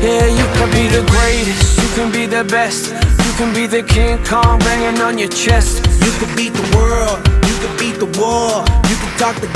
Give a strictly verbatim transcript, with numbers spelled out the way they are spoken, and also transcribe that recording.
Yeah, you can be the greatest, you can be the best, you can be the King Kong banging on your chest. You can beat the world, you can beat the war, you can talk the